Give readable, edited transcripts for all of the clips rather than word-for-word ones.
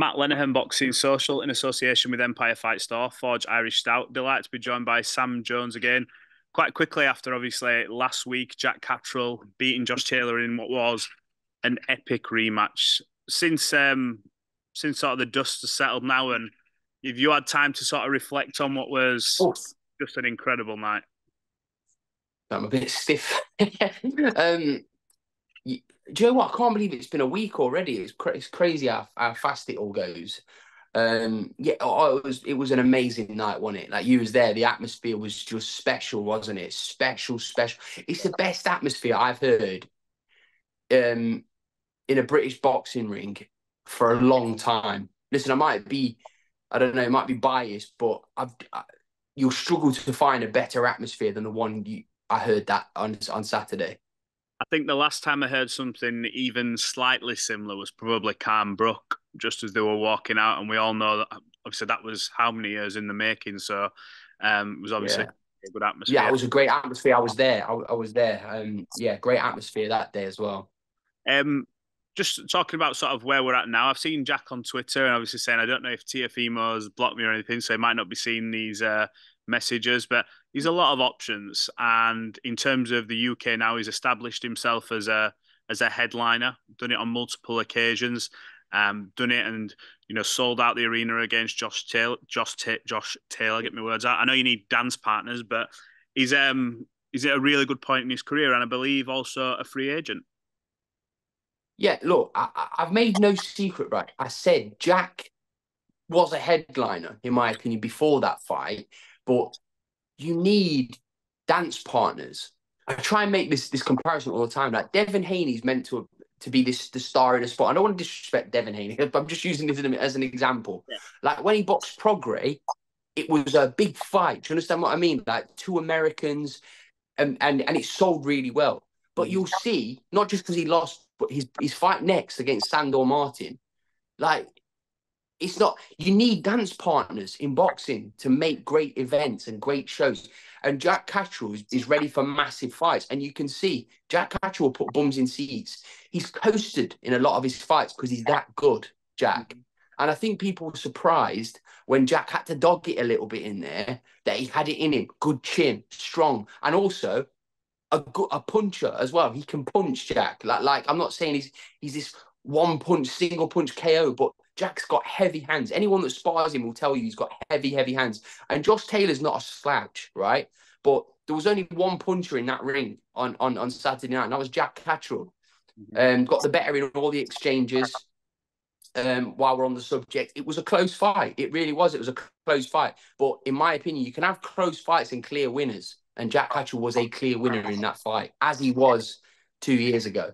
Matt Lenahan Boxing Social in association with Empire Fight Store, Forge Irish Stout. Delighted to be joined by Sam Jones again. Quite quickly after, obviously, last week, Jack Catterall beating Josh Taylor in what was an epic rematch. Since sort of the dust has settled now, and if you had time to sort of reflect on what was just an incredible night. I'm a bit stiff. Do you know what? I can't believe it's been a week already. It's crazy how fast it all goes. It was an amazing night, wasn't it? Like, you was there. The atmosphere was just special, wasn't it? Special. It's the best atmosphere I've heard in a British boxing ring for a long time. Listen, I might be biased, but you'll struggle to find a better atmosphere than the one I heard that on Saturday. I think the last time I heard something even slightly similar was probably Cam Brooke, just as they were walking out, and we all know that obviously that was how many years in the making. So it was obviously a good atmosphere. Yeah, it was a great atmosphere. I was there. Great atmosphere that day as well. Just talking about sort of where we're at now, I've seen Jack on Twitter and obviously saying, I don't know if Teofimo's blocked me or anything, so he might not be seeing these messages, but he's a lot of options. And in terms of the UK now, he's established himself as a headliner, done it on multiple occasions, done it and, you know, sold out the arena against Josh Taylor, get my words out. I know you need dance partners, but he's at a really good point in his career, and I believe also a free agent. Yeah, look, I've made no secret, right? I said Jack was a headliner, in my opinion, before that fight, but you need dance partners. I try and make this comparison all the time. Like, Devin Haney's meant to be the star in a spot. I don't want to disrespect Devin Haney, but I'm just using this as an example. Yeah. Like, when he boxed Prograis, it was a big fight. Do you understand what I mean? Like, two Americans, and it sold really well. But you'll see, not just because he lost, but his fight next against Sandor Martin, like, it's not. You need dance partners in boxing to make great events and great shows. And Jack Catterall is ready for massive fights, and you can see Jack Catterall put bums in seats. He's coasted in a lot of his fights because he's that good, Jack. And I think people were surprised when Jack had to dog it a little bit in there that he had it in him. Good chin, strong, and also a puncher as well. He can punch, Jack. Like I'm not saying he's this one punch, single punch KO, but Jack's got heavy hands. Anyone that spars him will tell you he's got heavy, heavy hands. And Josh Taylor's not a slouch, right? But there was only one puncher in that ring on Saturday night, and that was Jack Catterall. Got the better in all the exchanges. While we're on the subject, it was a close fight. It really was. It was a close fight. But in my opinion, you can have close fights and clear winners. And Jack Catterall was a clear winner in that fight, as he was 2 years ago.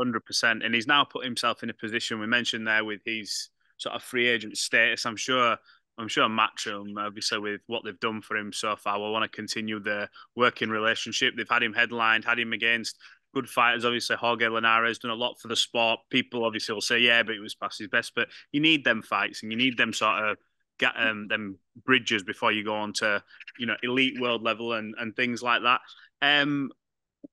100%. And he's now put himself in a position we mentioned there with his sort of free agent status. I'm sure Matchroom, obviously, with what they've done for him so far, will want to continue their working relationship. They've had him headlined, had him against good fighters. Obviously, Jorge Linares done a lot for the sport. People obviously will say, yeah, but it was past his best. But you need them fights, and you need them sort of them bridges before you go on to, you know, elite world level and things like that.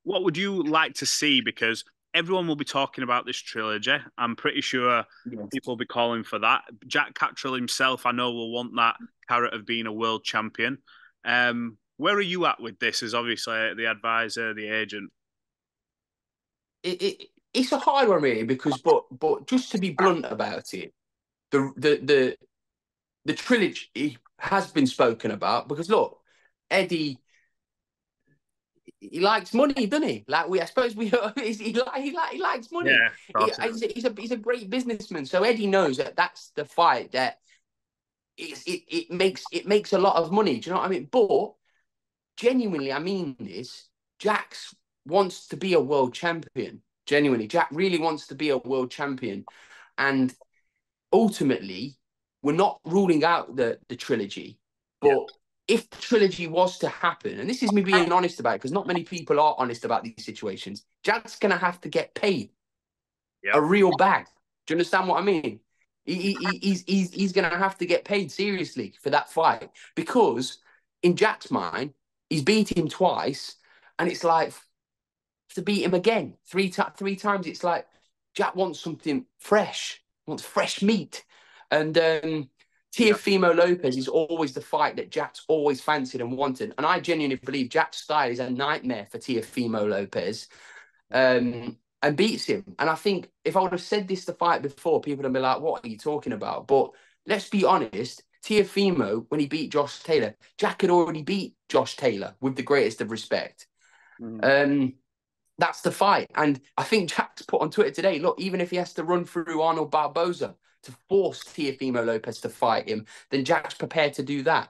What would you like to see? Because everyone will be talking about this trilogy. I'm pretty sure people will be calling for that. Jack Catterall himself, I know, will want that carrot of being a world champion. Where are you at with this as obviously the advisor, the agent? It's a hard one, really, because but just to be blunt about it, the trilogy has been spoken about because, look, Eddie, he likes money, doesn't he? Like, he likes money. Yeah, he's a great businessman. So Eddie knows that that's the fight that it makes a lot of money. Do you know what I mean? But genuinely, I mean this, Jack wants to be a world champion. Genuinely, Jack really wants to be a world champion. And ultimately, we're not ruling out the trilogy, but if the trilogy was to happen, and this is me being honest about it, because not many people are honest about these situations, Jack's going to have to get paid a real bag. Do you understand what I mean? He's going to have to get paid seriously for that fight, because in Jack's mind, he's beat him twice, and it's like, to beat him again three times, it's like Jack wants something fresh, wants fresh meat. And Teofimo Lopez is always the fight that Jack's always fancied and wanted. And I genuinely believe Jack's style is a nightmare for Teofimo Lopez and beats him. And I think if I would have said this the fight before, people would be like, what are you talking about? But let's be honest, Teofimo, when he beat Josh Taylor, Jack had already beat Josh Taylor with the greatest of respect. That's the fight. And I think Jack's put on Twitter today, look, even if he has to run through Arnold Barboza to force Teofimo Lopez to fight him, then Jack's prepared to do that.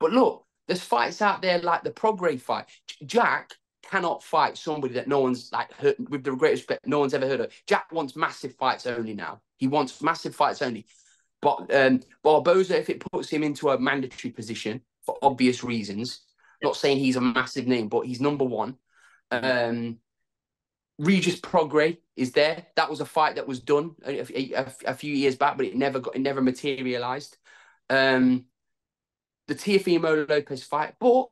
But look, there's fights out there like the Prograis fight. Jack cannot fight somebody that no one's like heard, with the greatest respect, no one's ever heard of. Jack wants massive fights only now. He wants massive fights only. But Barboza, if it puts him into a mandatory position for obvious reasons, not saying he's a massive name, but he's number one. Regis Prograis is there. That was a fight that was done a few years back, but it never materialized. The Teofimo Lopez fight, but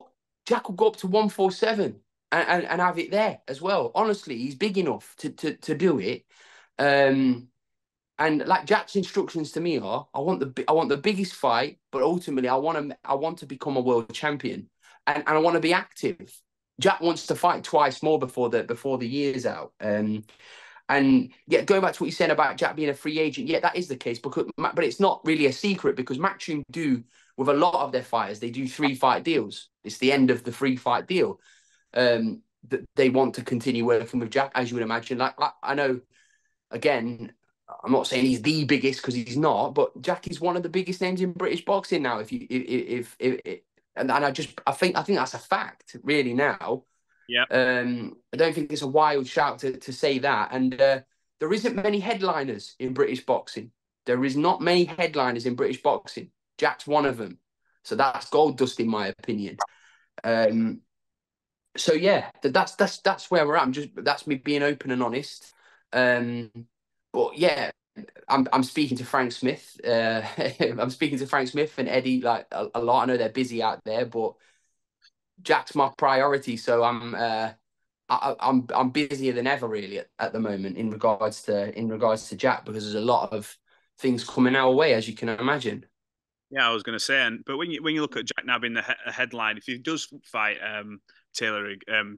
Jack will go up to 147 and have it there as well. Honestly, he's big enough to do it. And like Jack's instructions to me are, I want the biggest fight, but ultimately I want to become a world champion, and I want to be active. Jack wants to fight twice more before the year's out. And yeah, going back to what you said about Jack being a free agent, yeah, that is the case. But it's not really a secret, because Matchroom do, with a lot of their fighters, they do 3-fight deals. It's the end of the 3-fight deal. They want to continue working with Jack, as you would imagine. Like I know, again, I'm not saying he's the biggest, because he's not, but Jack is one of the biggest names in British boxing now. I think that's a fact, really, now. Yeah. I don't think it's a wild shout to say that. And there isn't many headliners in British boxing. There is not many headliners in British boxing. Jack's one of them. So that's gold dust, in my opinion. So yeah, that's where we're at. That's me being open and honest. But yeah, I'm speaking to Frank Smith. I'm speaking to Frank Smith and Eddie like a lot. I know they're busy out there, but Jack's my priority, so I'm busier than ever, really, at the moment in regards to Jack, because there's a lot of things coming our way, as you can imagine. Yeah, I was going to say, but when you look at Jack now being a headline, if he does fight Taylor,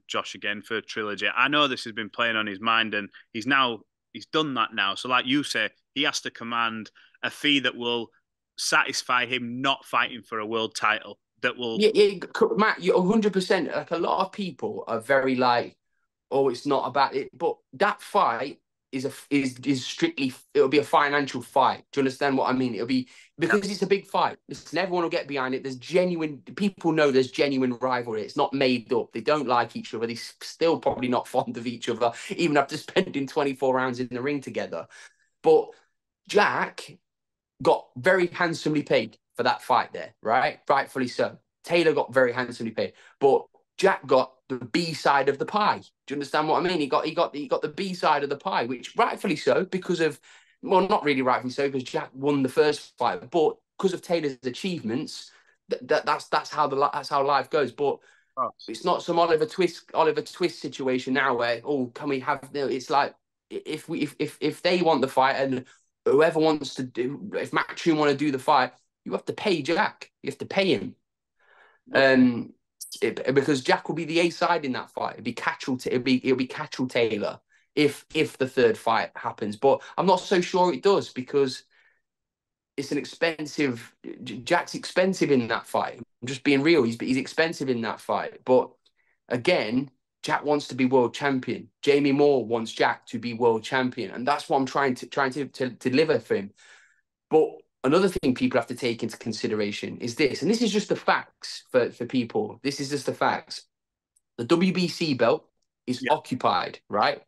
Josh again for trilogy, I know this has been playing on his mind, and he's done that now. So like you say, he has to command a fee that will satisfy him not fighting for a world title. That will... Yeah, Matt, you're 100%. Like, a lot of people are very like, oh, it's not about it. But that fight is strictly... It'll be a financial fight. Do you understand what I mean? It'll be... Because it's a big fight. Listen, everyone will get behind it. There's genuine... People know there's genuine rivalry. It's not made up. They don't like each other. They're still probably not fond of each other, even after spending 24 rounds in the ring together. But Jack got very handsomely paid for that fight there, right? Rightfully so. Taylor got very handsomely paid. But Jack got the B side of the pie. Do you understand what I mean? He got the B side of the pie, which rightfully so, because of... Well, not really rightfully so, because Jack won the first fight, but because of Taylor's achievements, that's how life goes. But it's not some Oliver Twist situation now where, oh, can we have? It's like if they want the fight, and whoever wants to do, if Matchroom want to do the fight, you have to pay Jack. You have to pay him, because Jack will be the A side in that fight. It'll be Catterall Taylor. If the third fight happens. But I'm not so sure it does, because it's an expensive... Jack's expensive in that fight. I'm just being real. He's expensive in that fight. But again, Jack wants to be world champion. Jamie Moore wants Jack to be world champion, and that's what I'm trying to deliver for him. But another thing people have to take into consideration is this, and this is just the facts for people. This is just the facts. The WBC belt is occupied, right?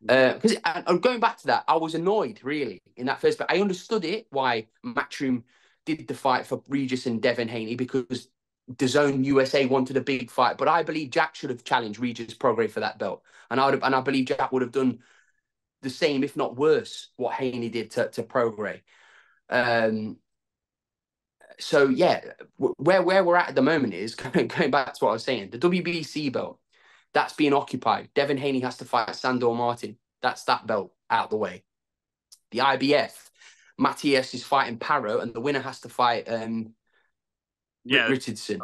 Because going back to that, I was annoyed, really, in that first fight. I understood it, why Matchroom did the fight for Regis and Devin Haney, because DAZN USA wanted a big fight. But I believe Jack should have challenged Regis Prograis for that belt, and I believe Jack would have done the same, if not worse, what Haney did to Prograis. So yeah, where we're at the moment is going back to what I was saying. The WBC belt, that's being occupied. Devin Haney has to fight Sandor Martin. That's that belt out the way. The IBF, Matias is fighting Parro, and the winner has to fight Richardson.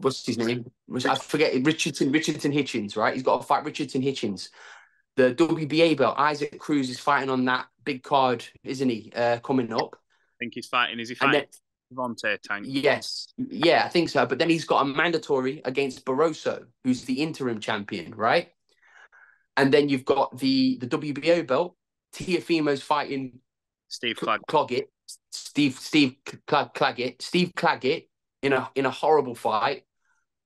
What's his name? I forget. Richardson Hitchens, right? He's got to fight Richardson Hitchens. The WBA belt, Isaac Cruz is fighting on that big card, isn't he? Coming up. I think he's fighting. Is he fighting Devontae Tank? Yes. Yeah, I think so. But then he's got a mandatory against Barroso, who's the interim champion, right? And then you've got the WBO belt. Teofimo's fighting Steve Claggett. Steve Claggett in a horrible fight.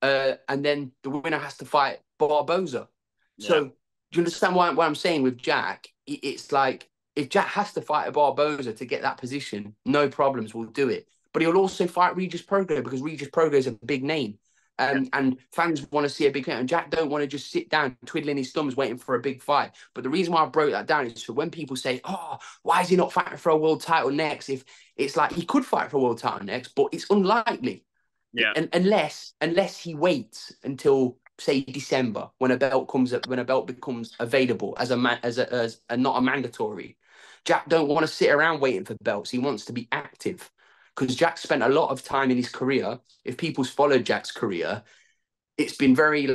And then the winner has to fight Barboza. Yeah. So do you understand what I'm saying with Jack? It's like, if Jack has to fight a Barboza to get that position, no problems, we'll do it. But he'll also fight Regis Prograis, because Regis Prograis is a big name. And fans want to see a big fight. And Jack don't want to just sit down twiddling his thumbs waiting for a big fight. But the reason why I broke that down is for when people say, oh, why is he not fighting for a world title next? If it's like, he could fight for a world title next, but it's unlikely. Yeah. And unless he waits until, say, December, when a belt becomes available as a not a mandatory. Jack don't want to sit around waiting for belts. He wants to be active. Because Jack spent a lot of time in his career. If people's followed Jack's career, it's been very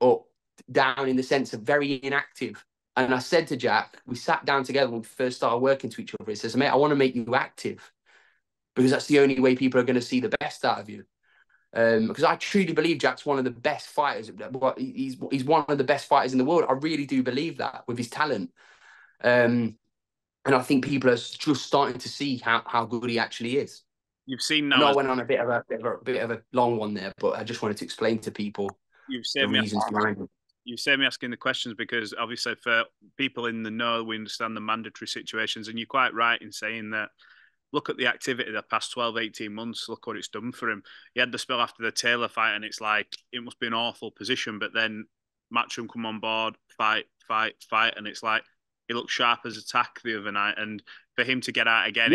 up, down, in the sense of very inactive. And I said to Jack, we sat down together when we first started working to each other. He says, mate, I want to make you active, because that's the only way people are going to see the best out of you. Because I truly believe Jack's one of the best fighters. He's one of the best fighters in the world. I really do believe that, with his talent. And I think people are just starting to see how good he actually is. You've seen now. No, I went on a bit of a long one there, but I just wanted to explain to people You've saved me asking the questions, because obviously for people in the know, we understand the mandatory situations, and you're quite right in saying that. Look at the activity the past 12, 18 months. Look what it's done for him. He had the spell after the Taylor fight, and it's like, it must be an awful position. But then Matchroom come on board, fight, and it's like, he looked sharp as attack the other night, and for him to get out again,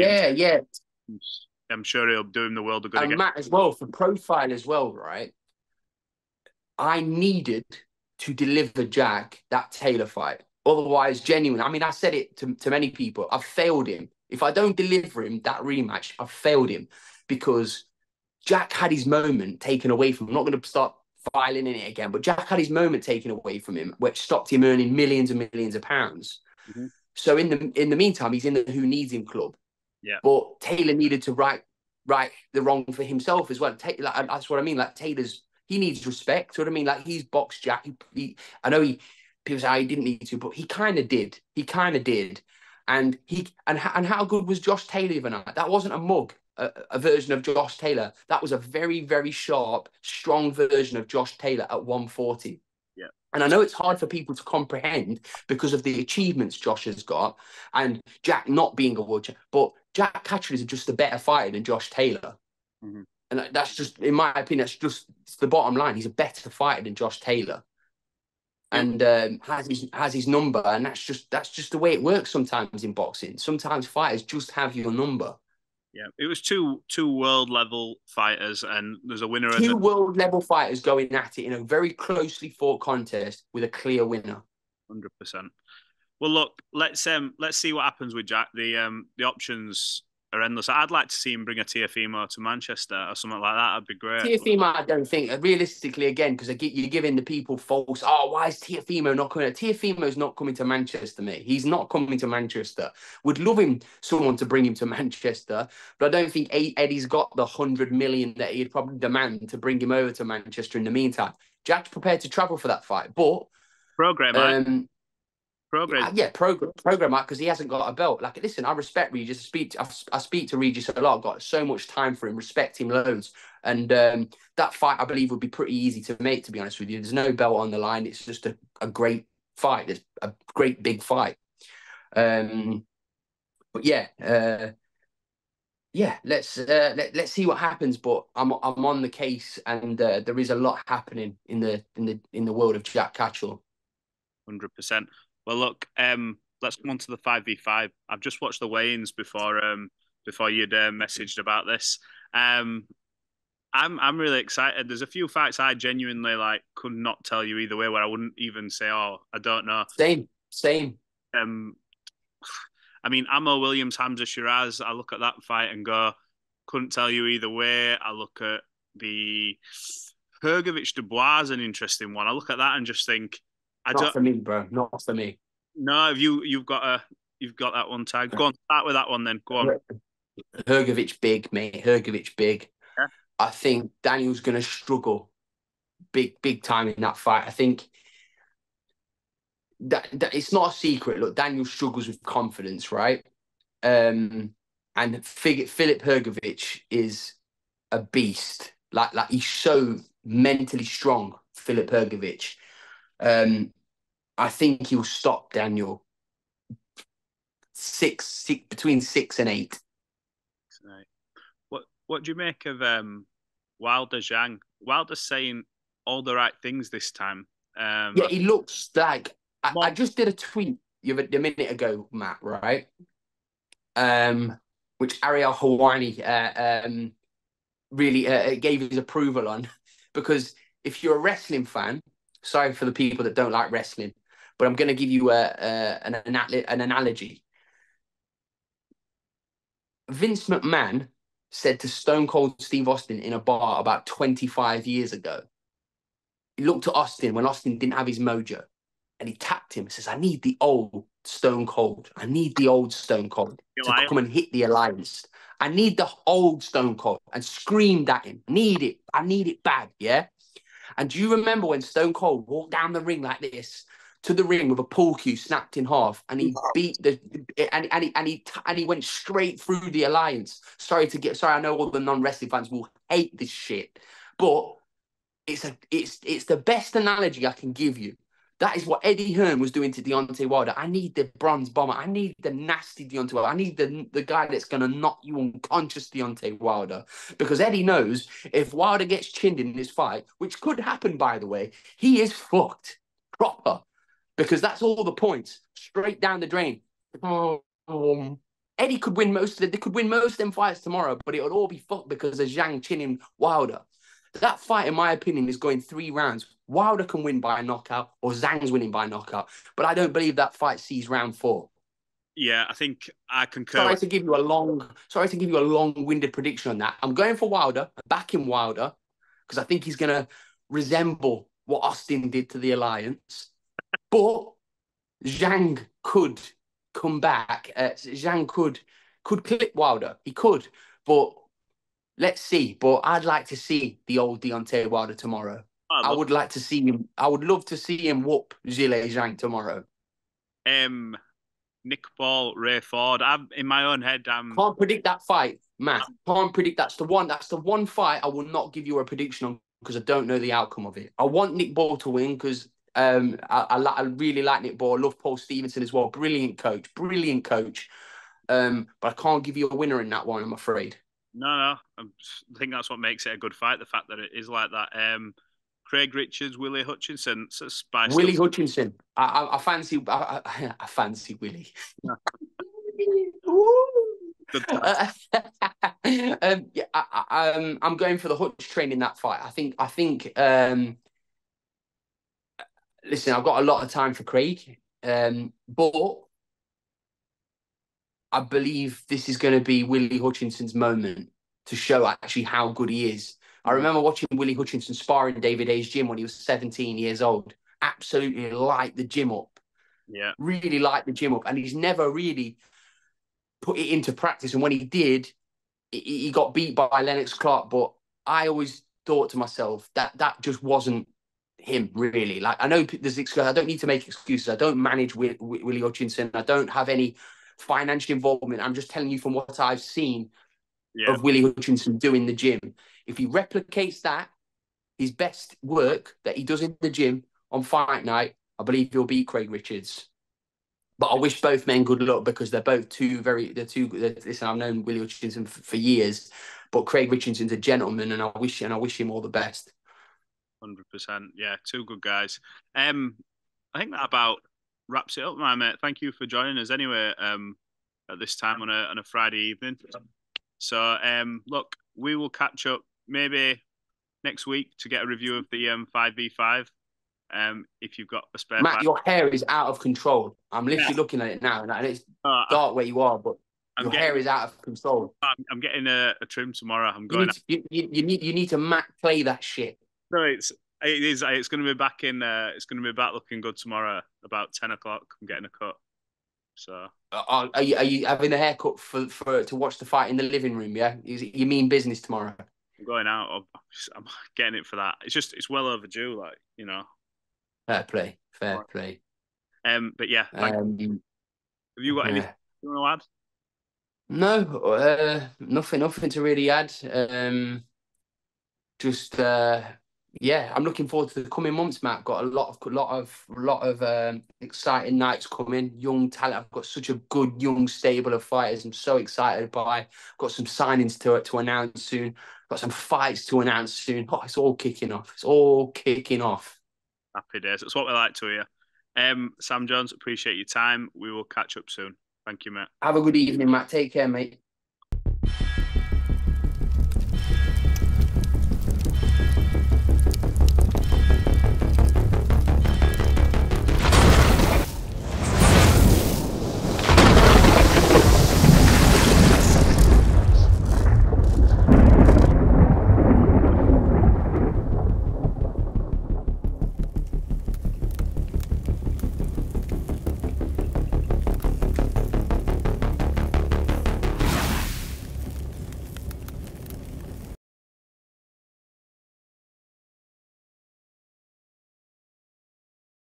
I'm sure he'll do him the world of good. And Matt, as well, for profile as well, right? I needed to deliver Jack that Taylor fight. Otherwise, genuine. I mean, I said it to many people. I've failed him. If I don't deliver him that rematch, I've failed him, because Jack had his moment taken away from him. I'm not going to start filing in it again, but Jack had his moment taken away from him, which stopped him earning millions and millions of pounds. Mm-hmm. So in the meantime, he's in the Who Needs Him club. Yeah. But Taylor needed to right the wrong for himself as well. That's what I mean. Taylor's, he needs respect. You know what I mean? He's boxed Jack. I know people say, oh, he didn't need to, but he kind of did. He kind of did. And how good was Josh Taylor the night? That wasn't a mug, a version of Josh Taylor. That was a very, very sharp, strong version of Josh Taylor at 140. And I know it's hard for people to comprehend because of the achievements Josh has got and Jack not being a world champion. But Jack Catterall is just a better fighter than Josh Taylor. Mm-hmm. And that's just, in my opinion, it's the bottom line. He's a better fighter than Josh Taylor, and has his number. And that's just the way it works sometimes in boxing. Sometimes fighters just have your number. Yeah, it was two world-level fighters, and there's a winner. Two world-level fighters going at it in a very closely fought contest with a clear winner. 100%. Well, look, let's see what happens with Jack. The options are endless. I'd like to see him bring a Teofimo to Manchester or something like that. That'd be great. Teofimo, I don't think. Realistically, again, because you're giving the people false, oh, why is Teofimo not coming? Teofimo's not coming to Manchester, mate. He's not coming to Manchester. Would love him, someone to bring him to Manchester, but I don't think Eddie's got the 100 million that he'd probably demand to bring him over to Manchester in the meantime. Jack's prepared to travel for that fight, but... Progress. Yeah, program, because he hasn't got a belt. Listen, I respect Regis. I speak to Regis a lot. I've got so much time for him. Respect him loads. And that fight, I believe, would be pretty easy to make, to be honest with you. There's no belt on the line. It's just a great fight. It's a great big fight. But yeah, let's see what happens. But I'm on the case, and there is a lot happening in the world of Jack Catterall. 100%. Well, look, let's come on to the 5v5. I've just watched the weigh-ins before you'd messaged about this. I'm really excited. There's a few fights I genuinely could not tell you either way, where I wouldn't even say, oh, I don't know. Same. I mean, Ammo Williams, Hamza Shiraz, I look at that fight and go, couldn't tell you either way. I look at the Hrgović Dubois, an interesting one. I look at that and just think, not for me, bro. Not for me. No, you've got that one tagged. Go on, start with that one then. Go on. Hrgović big, mate. Hrgović big. Yeah. I think Daniel's going to struggle big time in that fight. I think that it's not a secret. Look, Daniel struggles with confidence, right? And Filip Hrgović is a beast. Like he's so mentally strong, Filip Hrgović. I think he'll stop Daniel between 6 and 8. Right. What do you make of Wilder Zhang? Wilder's saying all the right things this time. Yeah, he looks like... I just did a tweet a minute ago, Matt, right? Which Ariel Hawani really gave his approval on. Because if you're a wrestling fan... Sorry for the people that don't like wrestling, but I'm going to give you an analogy. Vince McMahon said to Stone Cold Steve Austin in a bar about 25 years ago, he looked at Austin when Austin didn't have his mojo, and he tapped him and says, I need the old Stone Cold. I need the old Stone Cold to come and hit the alliance. I need the old Stone Cold, and screamed at him. Need it. I need it bad, yeah? And do you remember when Stone Cold walked down the ring like this to the ring with a pool cue snapped in half, and he beat and he went straight through the alliance? Sorry, I know all the non-wrestling fans will hate this shit, but it's the best analogy I can give you. That is what Eddie Hearn was doing to Deontay Wilder. I need the bronze bomber. I need the nasty Deontay Wilder. I need the guy that's going to knock you unconscious, Deontay Wilder. Because Eddie knows if Wilder gets chinned in this fight, which could happen, by the way, he is fucked proper. Because that's all the points. Straight down the drain. Eddie could win most of it. They could win most of them fights tomorrow, but it'll all be fucked because of Zhang chinning Wilder. That fight, in my opinion, is going 3 rounds. Wilder can win by a knockout, or Zhang's winning by a knockout. But I don't believe that fight sees round 4. Yeah, I think I concur. Sorry to give you a long-winded prediction on that. I'm going for Wilder, backing Wilder, because I think he's going to resemble what Austin did to the alliance. But Zhang could come back. Zhang could clip Wilder. He could, but... Let's see, but I'd like to see the old Deontay Wilder tomorrow. I would like to see him. I would love to see him whoop Zhilei Zhang tomorrow. Nick Ball, Ray Ford. I'm in my own head. Can't predict that fight, Matt. Can't predict. That's the one fight I will not give you a prediction on because I don't know the outcome of it. I want Nick Ball to win because I really like Nick Ball. I love Paul Stevenson as well. Brilliant coach. But I can't give you a winner in that one, I'm afraid. No. I think that's what makes it a good fight, the fact that it is like that. Craig Richards, Willie Hutchinson. It's a spice. Willie Hutchinson. I fancy Willie. Yeah, I'm going for the Hutch train in that fight. I think. Listen, I've got a lot of time for Craig, but I believe this is going to be Willie Hutchinson's moment to show actually how good he is. I remember watching Willie Hutchinson spar in David Aye's gym when he was 17 years old. Absolutely light the gym up. Yeah. Really light the gym up. And he's never really put it into practice. And when he did, he got beat by Lennox Clark. But I always thought to myself that just wasn't him, really. Like, I know there's excuses. I don't need to make excuses. I don't manage Willie Hutchinson. I don't have any financial involvement. I'm just telling you from what I've seen of Willie Hutchinson doing the gym. If he replicates that, his best work that he does in the gym on fight night, I believe he'll beat Craig Richards. But I wish both men good luck because they're both listen, I've known Willie Hutchinson for years, but Craig Richardson's a gentleman, and I wish him all the best. 100%. Yeah, two good guys. I think that about wraps it up, my mate. Thank you for joining us anyway at this time on a Friday evening. So look, we will catch up maybe next week to get a review of the 5v5 if you've got a spare. Matt, your hair is out of control. I'm literally looking at it now, and it's dark where you are, but your hair is out of control. I'm getting a trim tomorrow. I'm going. You need to Matt play that shit. No, it is. It's going to be back in. It's going to be back looking good tomorrow about 10 o'clock. I'm getting a cut. So are you having a haircut for to watch the fight in the living room? Yeah, you mean business tomorrow? I'm going out. I'm getting it for that. It's well overdue. Like, you know. Fair play. But yeah. Have you got anything you want to add? No, nothing to really add. I'm looking forward to the coming months, Matt. Got a lot of exciting nights coming. Young talent. I've got such a good young stable of fighters. I'm so excited by. Got some signings to announce soon. Got some fights to announce soon. Oh, it's all kicking off. Happy days. That's what we like to hear. Sam Jones, appreciate your time. We will catch up soon. Thank you, Matt. Have a good evening, Matt. Take care, mate.